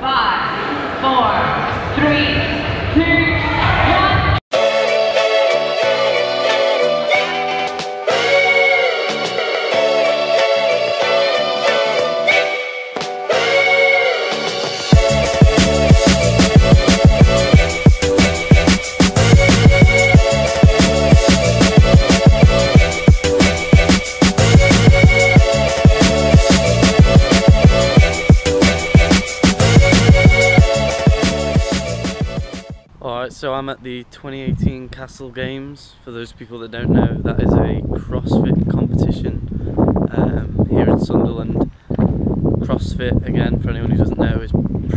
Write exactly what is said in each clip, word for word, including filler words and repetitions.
five, four, three, two, one. So I'm at the twenty eighteen Castle Games. For those people that don't know, that is a CrossFit competition um, here in Sunderland. CrossFit, again, for anyone who doesn't know, is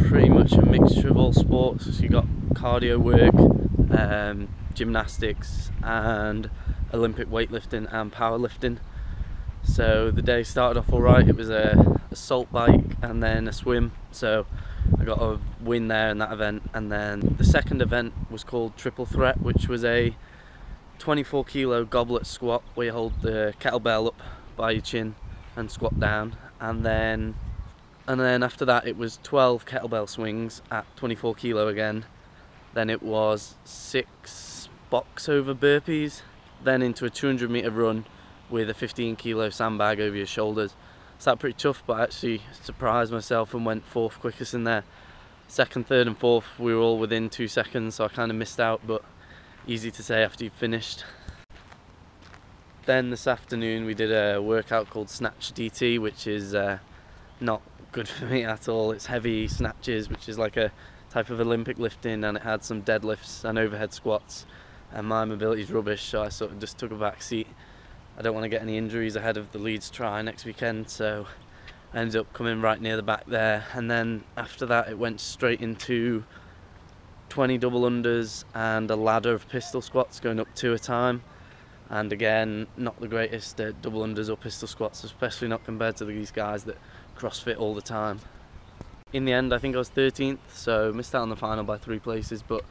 pretty much a mixture of all sports. So you've got cardio work, um, gymnastics, and Olympic weightlifting and powerlifting. So the day started off all right. It was a, a salt bike and then a swim. So I got a win there in that event, and then the second event was called Triple Threat, which was a twenty-four kilo goblet squat where you hold the kettlebell up by your chin and squat down, and then and then after that it was twelve kettlebell swings at twenty-four kilo again, then it was six box over burpees, then into a two hundred meter run with a fifteen kilo sandbag over your shoulders. So that was pretty tough, but I actually surprised myself and went fourth quickest in there. Second, third and fourth we were all within two seconds, so I kind of missed out, but easy to say after you've finished. Then this afternoon we did a workout called Snatch D T, which is uh, not good for me at all. It's heavy snatches, which is like a type of Olympic lifting, and it had some deadlifts and overhead squats, and my mobility's rubbish, so I sort of just took a back seat. I don't want to get any injuries ahead of the Leeds try next weekend, so I ended up coming right near the back there. And then after that it went straight into twenty double unders and a ladder of pistol squats, going up two at a time. And again, not the greatest uh, double unders or pistol squats, especially not compared to these guys that CrossFit all the time. In the end I think I was thirteenth, so missed out on the final by three places, but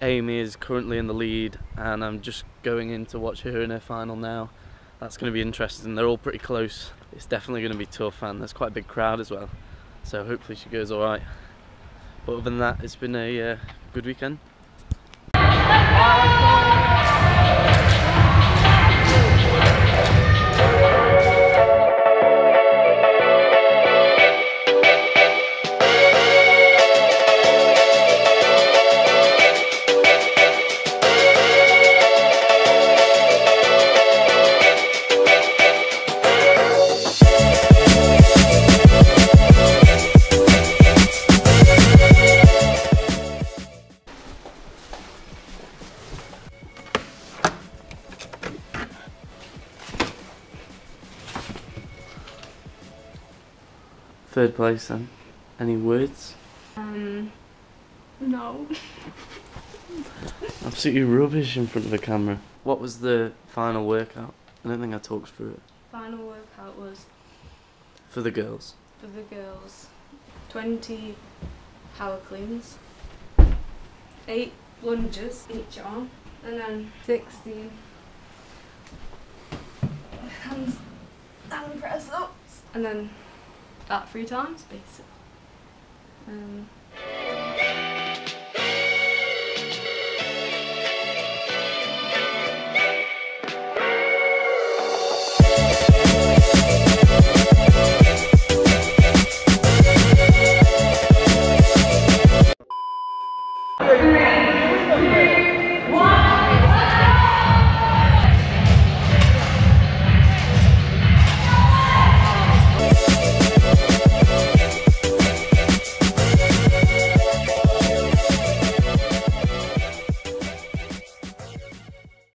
Amy is currently in the lead, and I'm just going in to watch her in her final now. That's going to be interesting. They're all pretty close. It's definitely going to be tough, and there's quite a big crowd as well, so hopefully she goes all right. But other than that, it's been a uh, good weekend. Third place then. Any words? Um, no. Absolutely rubbish in front of the camera. What was the final workout? I don't think I talked through it. Final workout was... For the girls. For the girls. twenty power cleans. eight lunges each arm. And then sixteen hands and press ups. And then... that three times, basically. Um.